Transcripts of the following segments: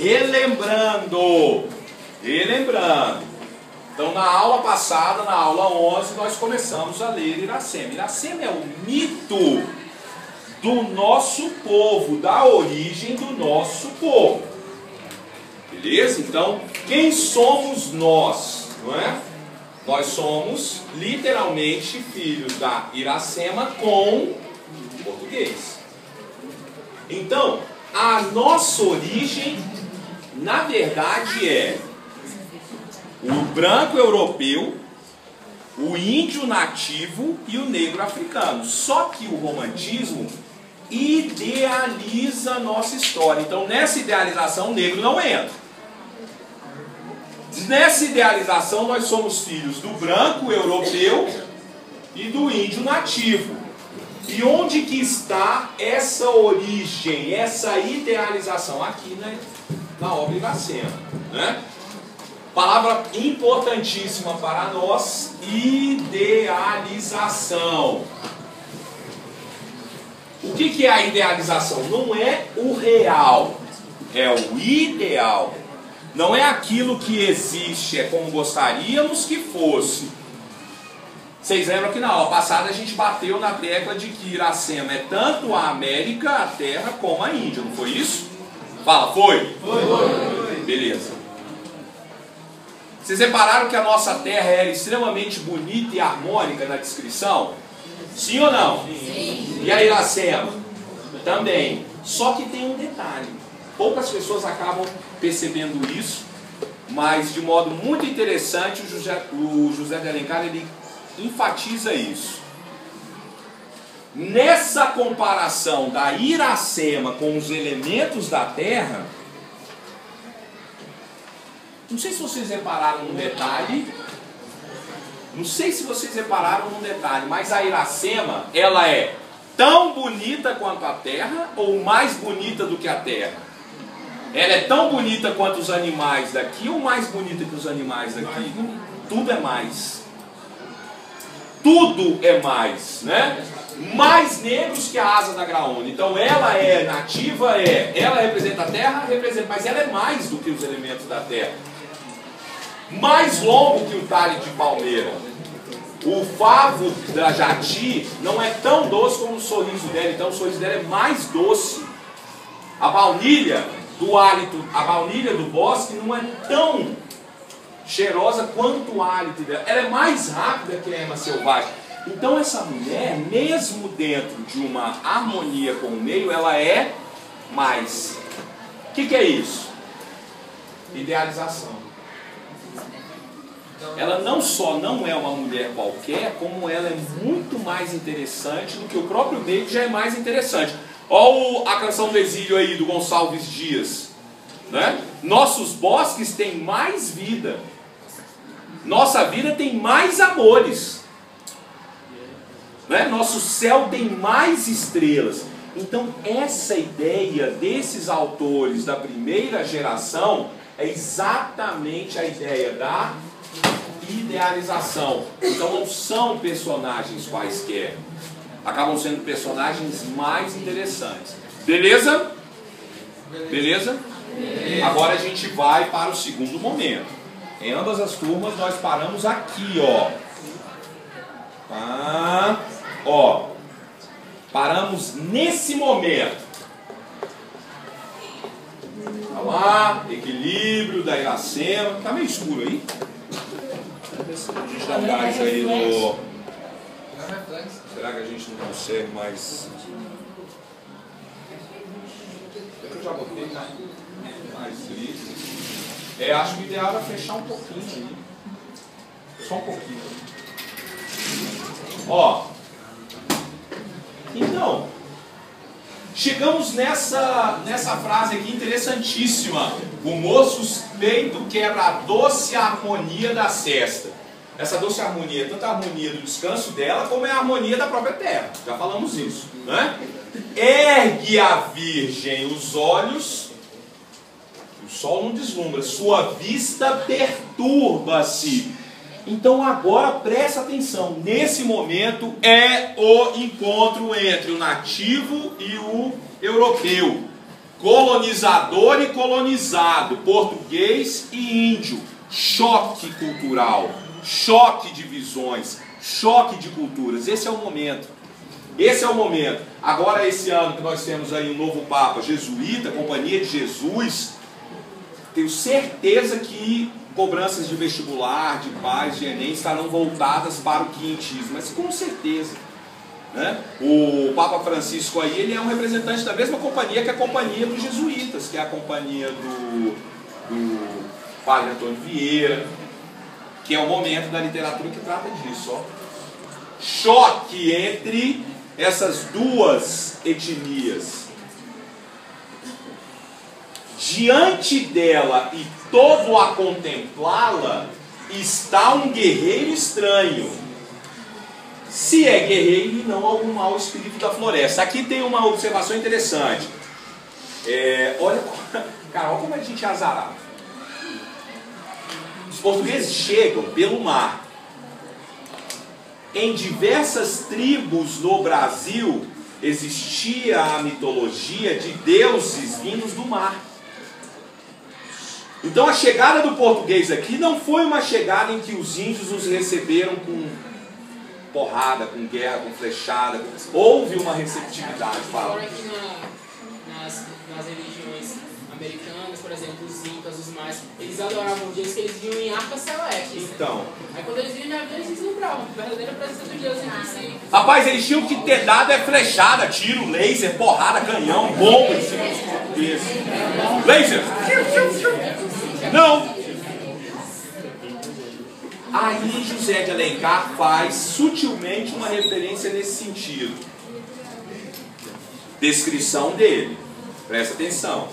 relembrando. Então, na aula passada, na aula 11, nós começamos a ler Iracema. Iracema é o mito do nosso povo, da origem do nosso povo. Beleza? Então, quem somos nós? Não é? Nós somos, literalmente, filhos da Iracema com português. Então, a nossa origem, na verdade, é o branco europeu, o índio nativo e o negro africano. Só que o romantismo idealiza a nossa história. Então, nessa idealização, o negro não entra. Nessa idealização, nós somos filhos do branco europeu e do índio nativo. E onde que está essa origem, essa idealização? Aqui, né, na obra Iracema, né? Palavra importantíssima para nós, idealização. O que que é a idealização? Não é o real, é o ideal. Não é aquilo que existe, é como gostaríamos que fosse. Vocês lembram que na aula passada a gente bateu na tecla de que Iracema é tanto a América, a Terra, como a Índia, não foi isso? Fala, foi? Foi. Beleza. Vocês repararam que a nossa Terra era extremamente bonita e harmônica na descrição? Sim ou não? Sim. E a Iracema? Também. Só que tem um detalhe. Poucas pessoas acabam percebendo isso, mas de modo muito interessante o José de Alencar, ele enfatiza isso. Nessa comparação da Iracema com os elementos da Terra, não sei se vocês repararam num detalhe, mas a Iracema, ela é tão bonita quanto a Terra ou mais bonita do que a Terra? Ela é tão bonita quanto os animais daqui ou mais bonita que os animais daqui? Tudo é mais. Tudo é mais, né? Mais negros que a asa da graúna. Então ela é nativa, ela representa a terra, mas ela é mais do que os elementos da terra. Mais longo que o talhe de palmeira. O favo da jati não é tão doce como o sorriso dela, então o sorriso dela é mais doce. A baunilha do bosque não é tão cheirosa quanto o hálito dela. Ela é mais rápida que a ema selvagem. Então essa mulher, mesmo dentro de uma harmonia com o meio, ela é mais. O que é isso? Idealização. Ela não só não é uma mulher qualquer, como ela é muito mais interessante do que o próprio meio já é mais interessante. Olha a canção do exílio aí, do Gonçalves Dias, né? Nossos bosques têm mais vida. Nossa vida tem mais amores, né? Nosso céu tem mais estrelas. Então essa ideia desses autores da primeira geração é exatamente a ideia da idealização. Então não são personagens quaisquer, acabam sendo personagens mais interessantes. Beleza? Beleza? Agora a gente vai para o segundo momento. Em ambas as turmas nós paramos aqui, ó. Paramos nesse momento. Tá lá, equilíbrio da Iracema. Tá meio escuro aí? A gente dá um gás aí no... Será que a gente não consegue mais? Eu já botei mais livre. Acho que o ideal era fechar um pouquinho aí. Só um pouquinho. Ó. Então, chegamos nessa frase aqui interessantíssima. O moço suspeito quebra a doce harmonia da cesta. Essa doce harmonia é tanto a harmonia do descanso dela, como é a harmonia da própria terra. Já falamos isso, né? Ergue a virgem os olhos, o sol não deslumbra, sua vista perturba-se. Então agora presta atenção, nesse momento é o encontro entre o nativo e o europeu. Colonizador e colonizado, português e índio, choque cultural, choque de visões, choque de culturas. Esse é o momento. Esse é o momento. Agora, esse ano que nós temos aí um novo Papa jesuíta, Companhia de Jesus, tenho certeza que cobranças de vestibular, de paz, de Enem estarão voltadas para o quintismo, mas com certeza. Né? O Papa Francisco aí, ele é um representante da mesma companhia que a companhia dos jesuítas, que é a companhia do Padre Antônio Vieira, que é o momento da literatura que trata disso. Ó. Choque entre essas duas etnias. Diante dela e todo a contemplá-la está um guerreiro estranho. Se é guerreiro e não algum mau espírito da floresta. Aqui tem uma observação interessante. Olha, cara, olha como a gente é azarado. Os portugueses chegam pelo mar. Em diversas tribos no Brasil existia a mitologia de deuses vindos do mar. Então a chegada do português aqui não foi uma chegada em que os índios os receberam com porrada, com guerra, com flechada. Houve uma receptividade para lá. Nas religiões americanas, por exemplo, os incas, os mais, eles adoravam deuses que eles viam em arcas celestes. Então, aí quando eles viam na vida, eles lembravam a verdadeira presença de Deus em si. Rapaz, eles tinham que ter dado flechada, tiro, laser, porrada, canhão, bomba em cima dos portugueses. Laser! Não! Aí José de Alencar faz sutilmente uma referência nesse sentido. Descrição dele. Presta atenção.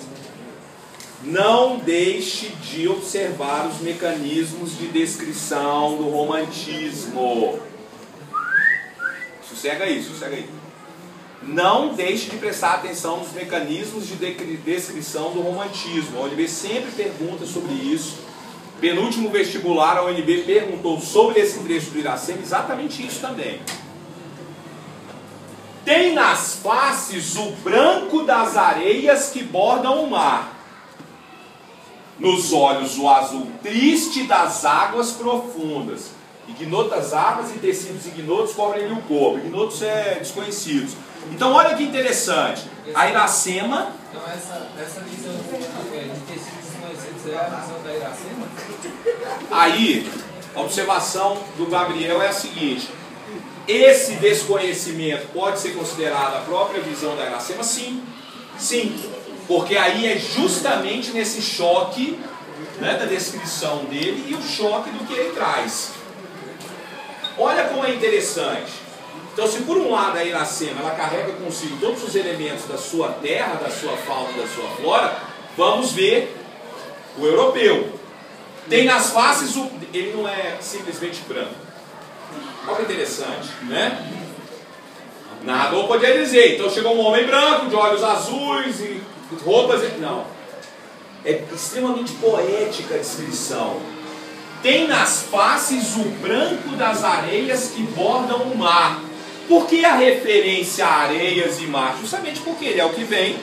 Não deixe de observar os mecanismos de descrição do romantismo. Sossega aí, sossega aí. Não deixe de prestar atenção nos mecanismos de descrição do romantismo. A UnB sempre pergunta sobre isso. Penúltimo vestibular, a UnB perguntou sobre esse trecho do Iracema exatamente isso também. Tem nas faces o branco das areias que bordam o mar, nos olhos o azul triste das águas profundas. Ignotas águas e tecidos ignotos cobrem-lhe o corpo. Ignotos é desconhecidos. Então olha que interessante. A Iracema... Então essa visão de tecidos desconhecidos é a visão da Iracema? Aí, a observação do Gabriel é a seguinte. Esse desconhecimento pode ser considerado a própria visão da Iracema? Sim. Sim. Porque aí é justamente nesse choque, né, da descrição dele e o choque do que ele traz. Olha como é interessante. Então, se por um lado a Iracema ela carrega consigo todos os elementos da sua terra, da sua fauna, da sua flora, vamos ver o europeu. Tem nas faces o... Ele não é simplesmente branco. Olha que interessante, né? Nada eu podia dizer. Então chegou um homem branco, de olhos azuis e roupas... Não. É extremamente poética a descrição. Tem nas faces o branco das areias que bordam o mar. Por que a referência a areias e mar? Justamente porque ele é o que vem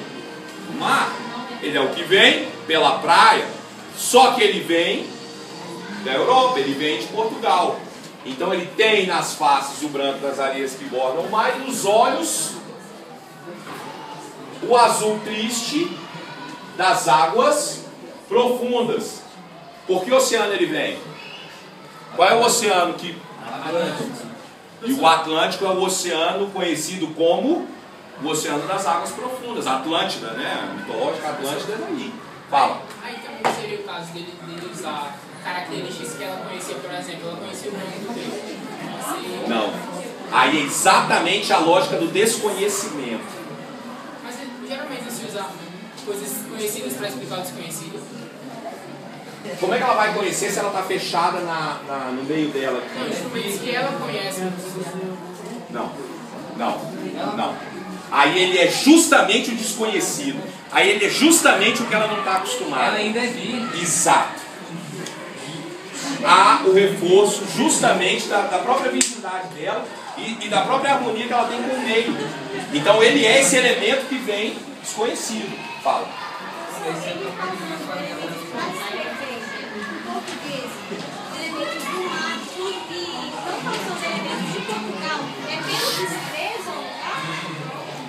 do mar. Ele é o que vem pela praia. Só que ele vem da Europa, ele vem de Portugal. Então ele tem nas faces o branco das areias que bordam o mar e nos olhos o azul triste das águas profundas. Por que oceano ele vem? Qual é o oceano que... Atlântico. E o Atlântico é o oceano conhecido como o oceano das águas profundas. Atlântida, né? A mitológica Atlântida é daí. Fala. Aí também seria o caso dele usar características que ela conhecia, por exemplo. Ela conhecia o mundo dele. Assim... Não. Aí é exatamente a lógica do desconhecimento. Mas geralmente se usa coisas conhecidas para explicar o desconhecido. Como é que ela vai conhecer se ela está fechada no meio dela? Não, isso que ela conhece. Não. Aí ele é justamente o desconhecido. Aí ele é justamente o que ela não está acostumada. Ela ainda é viva. Exato. Há o reforço justamente da própria vitalidade dela e da própria harmonia que ela tem com o meio. Então ele é esse elemento que vem desconhecido. Fala.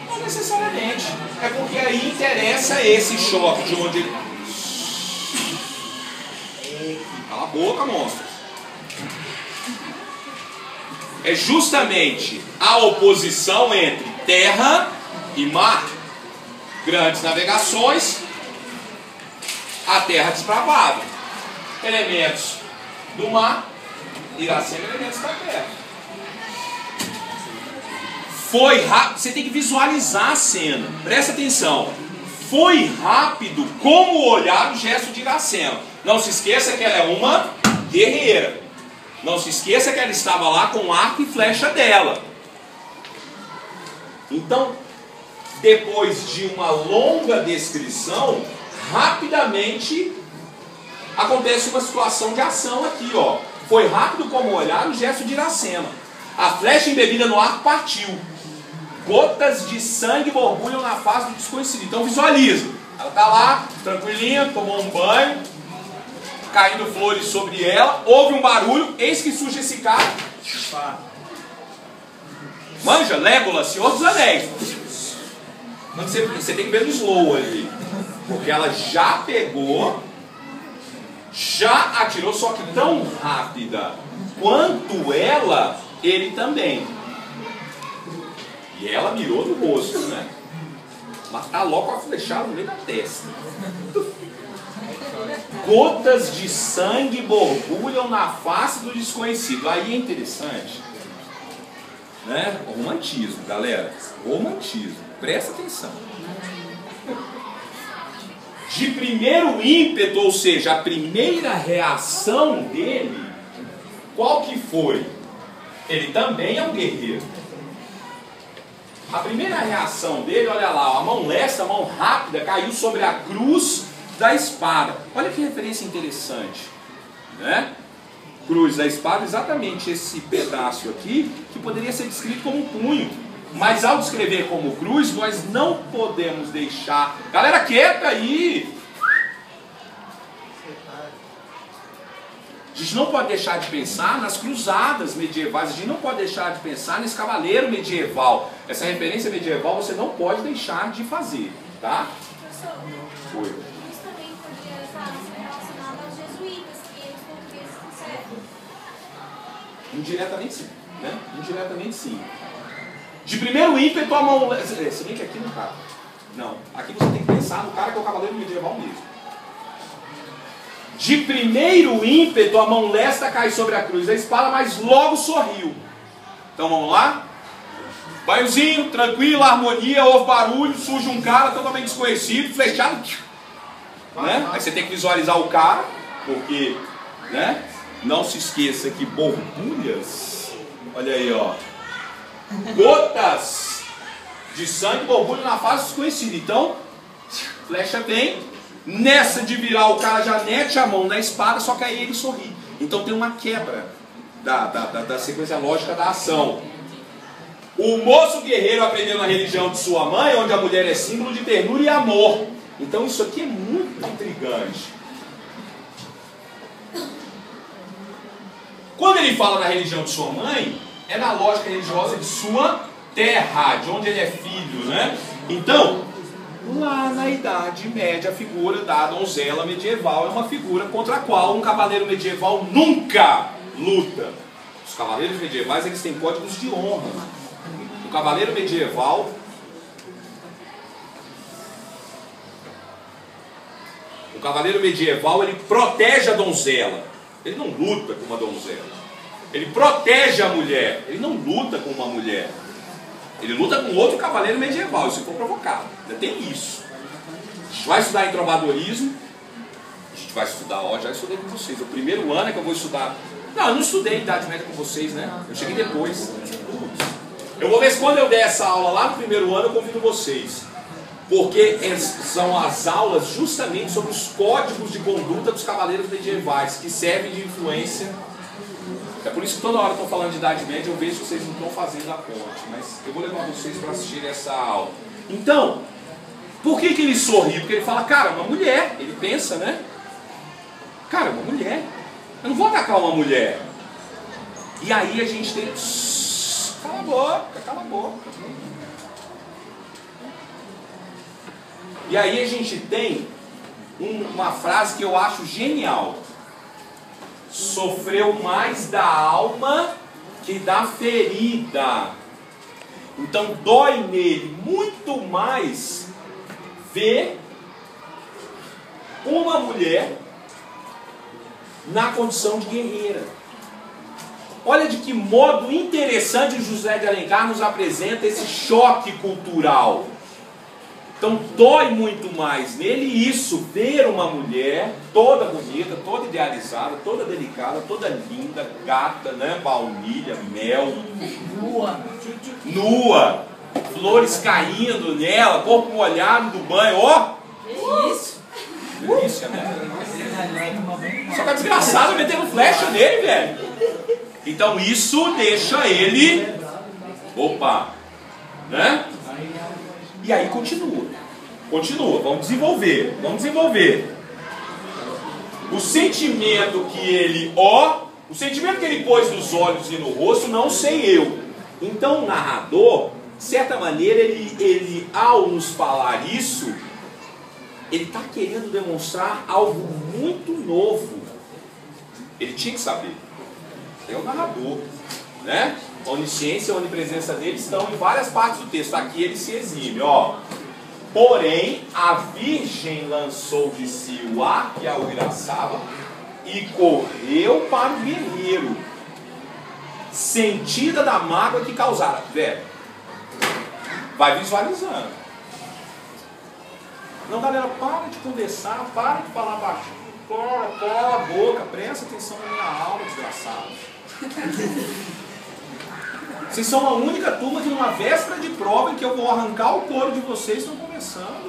Não necessariamente. É porque aí interessa esse choque de onde ele... Cala a boca, monstros. É justamente a oposição entre terra e mar. Grandes navegações, a terra desbravada. Elementos do mar, Iracema, elementos da terra. Foi rápido. Você tem que visualizar a cena. Presta atenção. Foi rápido como olhar o gesto de Iracema. Não se esqueça que ela é uma guerreira. Não se esqueça que ela estava lá com o arco e flecha dela. Então, depois de uma longa descrição, rapidamente acontece uma situação de ação aqui, ó. Foi rápido como olhar o gesto de Iracema. A flecha embebida no arco partiu. Gotas de sangue borbulham na face do desconhecido. Então visualiza. Ela está lá, tranquilinha, tomou um banho, caindo flores sobre ela, houve um barulho, eis que surge esse cara. Manja, Légolas, Senhor dos Anéis. Mas você tem que ver no slow ali. Porque ela já pegou, já atirou, só que tão rápida quanto ela, ele também. E ela mirou no rosto, né? Matar logo a flechada no meio da testa. Gotas de sangue borbulham na face do desconhecido. Aí é interessante, né? Romantismo, galera. Romantismo. Presta atenção. De primeiro ímpeto, ou seja, a primeira reação dele, qual que foi? Ele também é um guerreiro. A primeira reação dele, olha lá, a mão lesta, a mão rápida, caiu sobre a cruz da espada. Olha que referência interessante, né? Cruz da espada, exatamente esse pedaço aqui, que poderia ser descrito como um punho. Mas ao descrever como cruz, nós não podemos deixar... Galera, quieta aí! A gente não pode deixar de pensar nas cruzadas medievais, a gente não pode deixar de pensar nesse cavaleiro medieval. Essa referência medieval você não pode deixar de fazer, tá? Foi. Indiretamente sim, né? Indiretamente sim. De primeiro ímpeto a mão... Se bem que aqui não cabe. Não, aqui você tem que pensar no cara que é o cavaleiro medieval mesmo. De primeiro ímpeto a mão lesta cai sobre a cruz da espada, mas logo sorriu. Então vamos lá? Banhozinho, tranquilo, harmonia, houve barulho, surge um cara totalmente desconhecido, flechado. Né? Aí você tem que visualizar o cara, porque... né? Não se esqueça que borbulhas, olha aí, ó, gotas de sangue borbulham na face desconhecida. Então, flecha vem, nessa de virar o cara já mete a mão na espada, só que aí ele sorri. Então tem uma quebra da sequência lógica da ação. O moço guerreiro aprendeu na religião de sua mãe, onde a mulher é símbolo de ternura e amor. Então isso aqui é muito intrigante. Quando ele fala na religião de sua mãe, é na lógica religiosa de sua terra, de onde ele é filho, né? Então, lá na Idade Média, a figura da donzela medieval é uma figura contra a qual um cavaleiro medieval nunca luta. Os cavaleiros medievais, eles têm códigos de honra. O cavaleiro medieval... o cavaleiro medieval, ele protege a donzela. Ele não luta com uma donzela. Ele protege a mulher. Ele não luta com uma mulher. Ele luta com outro cavaleiro medieval, se for provocado. Ainda tem isso. A gente vai estudar em trovadorismo. A gente vai estudar, ó, já estudei com vocês. O primeiro ano é que eu vou estudar. Não, eu não estudei Idade Média com vocês, né? Eu cheguei depois. Eu vou ver se quando eu der essa aula lá no primeiro ano, eu convido vocês. Porque são as aulas justamente sobre os códigos de conduta dos cavaleiros medievais, que servem de influência. É por isso que toda hora eu estou falando de Idade Média, eu vejo que vocês não estão fazendo a ponte, mas eu vou levar vocês para assistir essa aula. Então, Por que ele sorri? Porque ele fala, cara, uma mulher. Ele pensa, né? Cara, uma mulher. Eu não vou atacar uma mulher. E aí a gente tem... Cala a boca, cala a boca. E aí a gente tem uma frase que eu acho genial. Sofreu mais da alma que da ferida. Então dói nele muito mais ver uma mulher na condição de guerreira. Olha de que modo interessante o José de Alencar nos apresenta esse choque cultural. Então dói muito mais nele isso, ver uma mulher toda bonita, toda idealizada, toda delicada, toda linda, gata, né? Baunilha, mel, nua, flores caindo nela, corpo molhado do banho, ó! Que isso? Delícia, né? Só que é desgraçado metendo flecha nele, velho. Então isso deixa ele... Opa! Né? E aí continua. Continua. Vamos desenvolver. Vamos desenvolver. O sentimento que ele... Ó... O sentimento que ele pôs nos olhos e no rosto, não sei eu. Então o narrador, de certa maneira, ele ao nos falar isso... Ele está querendo demonstrar algo muito novo. Ele tinha que saber. É o narrador, né? A onisciência e a onipresença dele estão em várias partes do texto. Aqui ele se exibe, ó. Porém, a Virgem lançou de si o ar que a Iracema e correu para o guerreiro, sentida da mágoa que causara. Velho, vai visualizando. Não, galera, para de conversar, para de falar baixinho. Cala a boca, presta atenção na minha aula, desgraçado. Vocês são a única turma que numa véspera de prova em que eu vou arrancar o couro de vocês estão conversando.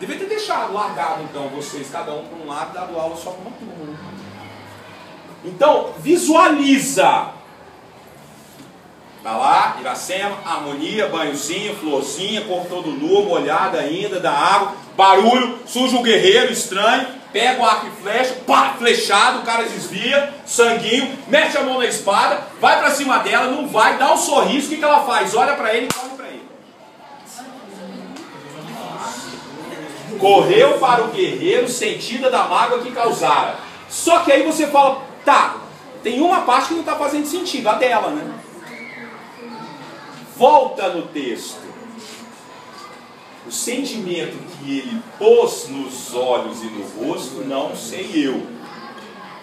Devia ter deixado largado, então, vocês, cada um para um lado, dado aula só para uma turma. Então, visualiza. Tá lá, Iracema, harmonia, banhozinho, florzinha, corpo todo nu, molhada ainda, da água, barulho, surge um guerreiro estranho, pega o arco e flecha, pá, flechado, o cara desvia, sanguinho, mete a mão na espada, vai pra cima dela, não vai, dá um sorriso, o que ela faz? Olha pra ele e corre pra ele. Correu para o guerreiro, sentida da mágoa que causara. Só que aí você fala, tá, tem uma parte que não tá fazendo sentido, a dela, né? Volta no texto. O sentimento que ele pôs nos olhos e no rosto, não sei eu.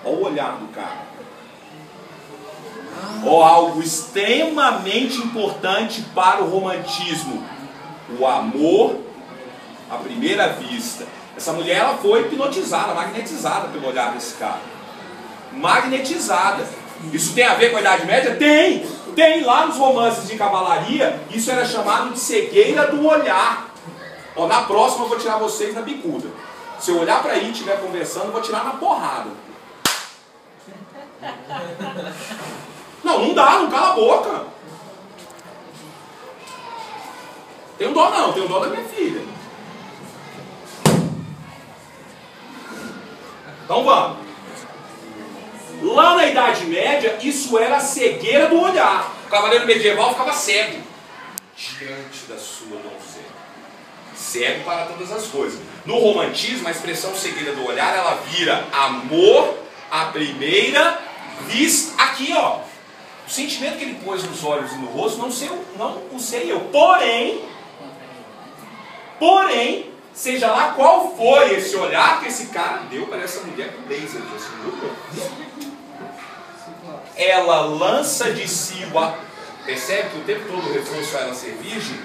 Olha o olhar do cara. Olha algo extremamente importante para o romantismo. O amor à primeira vista. Essa mulher, ela foi hipnotizada, magnetizada pelo olhar desse cara. Magnetizada. Isso tem a ver com a Idade Média? Tem! Tem lá nos romances de cavalaria, isso era chamado de cegueira do olhar. Ó, na próxima eu vou tirar vocês na bicuda. Se eu olhar pra aí e estiver conversando, eu vou tirar na porrada. Não, não dá, não cala a boca. Tenho dó não, tenho dó da minha filha. Então vamos. Lá na Idade Média, isso era a cegueira do olhar. O cavaleiro medieval ficava cego diante da sua donzela. Cego para todas as coisas. No romantismo, a expressão cegueira do olhar, ela vira amor à primeira vista. Aqui, ó. O sentimento que ele pôs nos olhos e no rosto, não sei eu. Porém, seja lá qual foi esse olhar que esse cara deu para essa mulher com laser. Ela lança de si o ar. Percebe que o tempo todo o reforço a ela ser virgem?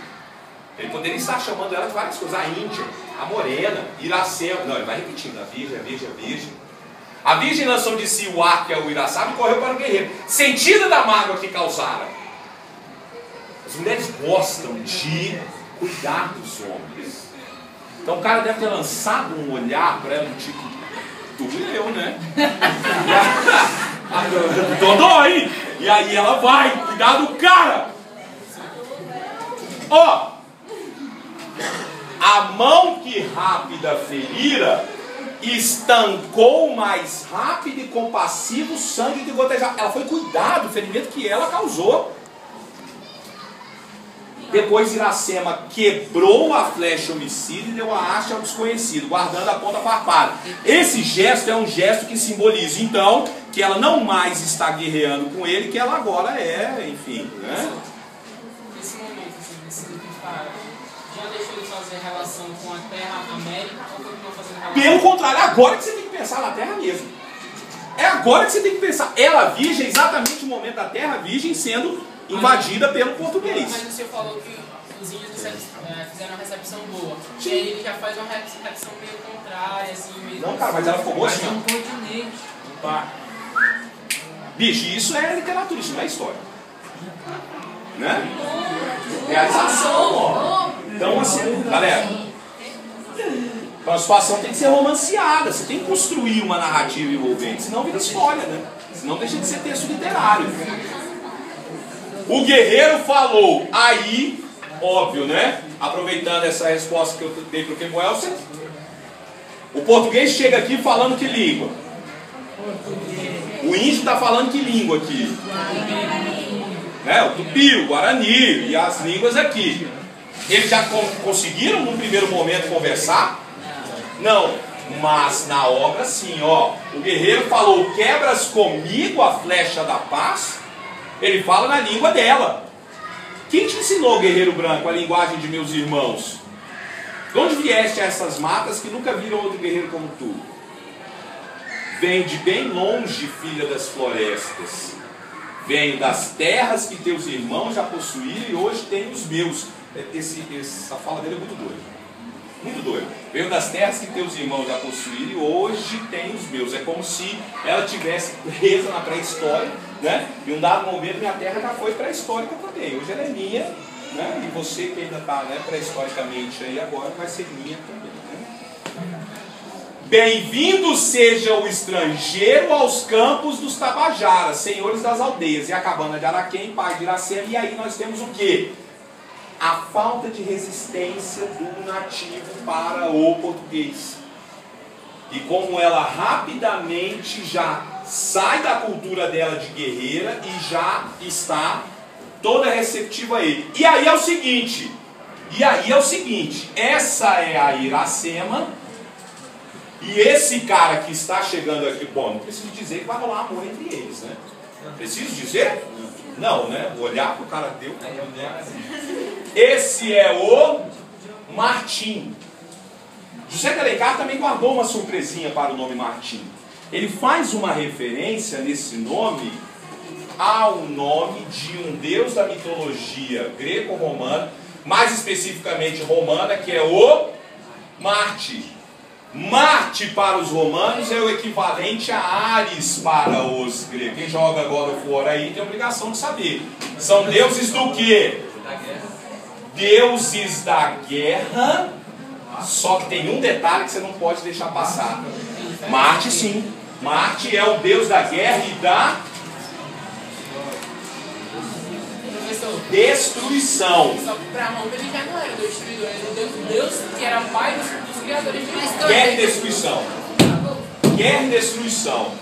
Ele poderia estar chamando ela de várias coisas. A índia, a morena, Iracema. Não, ele vai repetindo. A virgem, a virgem, a virgem. A virgem lançou de si o ar que é o Iracema e correu para o guerreiro, sentida da mágoa que causara. As mulheres gostam de cuidar dos homens. Então o cara deve ter lançado um olhar para ela, tipo, tu e eu, né? Dodói! E aí ela vai, cuidado do cara! Ó! A mão que rápida ferira, estancou mais rápido e compassivo o sangue que gotejava. Ela foi cuidar do ferimento que ela causou. Depois Iracema quebrou a flecha homicida e deu a haste ao desconhecido, guardando a ponta farpada. Esse gesto é um gesto que simboliza, então, que ela não mais está guerreando com ele, que ela agora é, enfim, né? Nesse momento, assim, já deixou de fazer relação com a Terra América ou continuou fazendo relação? Pelo contrário, é agora que você tem que pensar na Terra mesmo. É agora que você tem que pensar. Ela virgem, exatamente o momento da Terra virgem sendo invadida pelo português. Mas o senhor falou que os índios fizeram uma recepção boa. Sim. E aí ele já faz uma recepção meio contrária, assim, meio... Não, cara, mas ela ficou boa assim. Bicho, isso é literatura, isso não é história. Né? Realização, ó. Então, assim, galera, a situação tem que ser romanceada. Você tem que construir uma narrativa envolvente, senão vira história, né? Senão deixa de ser texto literário. O guerreiro falou, aí, óbvio, né? Aproveitando essa resposta que eu dei para o Kemuelsen, o português chega aqui falando que língua? O índio está falando que língua aqui? Né? O tupi, o guarani e as línguas aqui. Eles já conseguiram, num primeiro momento, conversar? Não. Mas na obra, sim, ó. O guerreiro falou, quebras comigo a flecha da paz? Ele fala na língua dela. Quem te ensinou, guerreiro branco, a linguagem de meus irmãos? De onde vieste a essas matas que nunca viram outro guerreiro como tu? Vem de bem longe, filha das florestas. Venho das terras que teus irmãos já possuíram e hoje tenho os meus. Essa fala dele é muito doida. Muito doido. Venho das terras que teus irmãos já possuíram e hoje tem os meus. É como se ela tivesse presa na pré-história, né? E um dado momento minha terra já foi pré-histórica também. Hoje ela é minha, né? E você que ainda está, né, pré-historicamente aí agora vai ser minha também, né? Bem-vindo seja o estrangeiro aos campos dos Tabajaras, senhores das aldeias, e a cabana de Araquém, pai de Iracema. E aí nós temos o quê? A falta de resistência do nativo para o português. E como ela rapidamente já sai da cultura dela de guerreira e já está toda receptiva a ele. E aí é o seguinte, essa é a Iracema, e esse cara que está chegando aqui, bom, não preciso dizer que vai rolar amor entre eles, né? Preciso dizer? Não, né? Olhar pro cara deu. Esse é o Martim. José de Alencar também guardou uma surpresinha para o nome Martim. Ele faz uma referência nesse nome ao nome de um deus da mitologia greco-romana, mais especificamente romana, que é o Marte. Marte para os romanos é o equivalente a Ares para os gregos. Quem joga agora fora aí tem a obrigação de saber. São deuses do quê? Deuses da guerra. Só que tem um detalhe que você não pode deixar passar. Marte, sim. Marte é o deus da guerra e da destruição. Só que para Roma ele já não era o destruidor, era o deus que era pai dos criadores de Deus. Guerra e destruição. Guerra e destruição.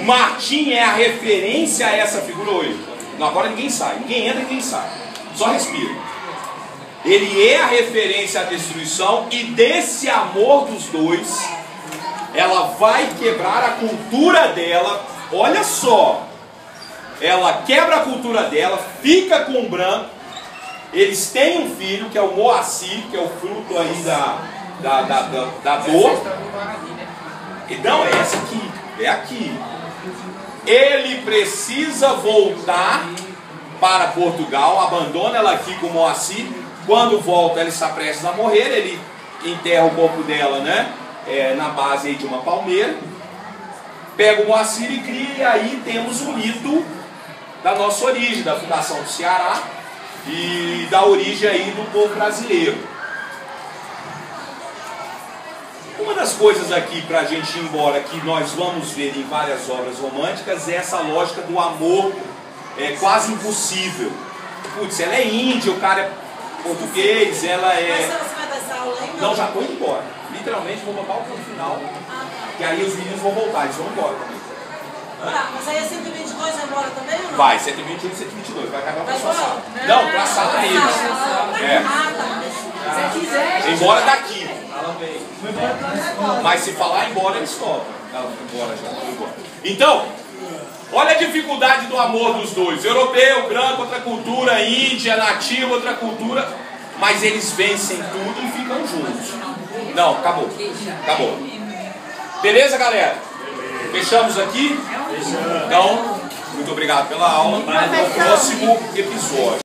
Martim é a referência a essa figura hoje. Agora ninguém sai, ninguém entra e ninguém sai. Só respira. Ele é a referência à destruição e desse amor dos dois, ela vai quebrar a cultura dela. Olha só, ela quebra a cultura dela, fica com o branco. Eles têm um filho que é o Moacir, que é o fruto aí da dor. E não, é essa aqui, é aqui. Ele precisa voltar para Portugal, abandona ela aqui com o Moacir. Quando volta, ela está prestes a morrer, ele enterra o corpo dela, né? Na base aí de uma palmeira, pega o Moacir e cria, e aí temos o mito da nossa origem, da fundação do Ceará e da origem aí do povo brasileiro. Uma das coisas aqui, para a gente ir embora, que nós vamos ver em várias obras românticas, é essa lógica do amor quase impossível. Putz, ela é índia, o cara é português, ela é Não, já estou indo embora. Literalmente vou botar o ponto final. E aí os meninos vão voltar, eles vão embora. Tá, mas aí a 122 vai embora também ou não? Vai, 121 e 122, vai acabar pra sua sala. Não, pra sala deles. É. Se quiser. Embora daqui. Mas se falar embora, eles cobram. Ela foi embora já, foi embora. Então, olha a dificuldade do amor dos dois. Europeu, branco, outra cultura, Índia, nativo, outra cultura. Mas eles vencem tudo e ficam juntos. Não, acabou. Acabou. Beleza, galera? Fechamos aqui? Então, muito obrigado pela aula. Próximo episódio.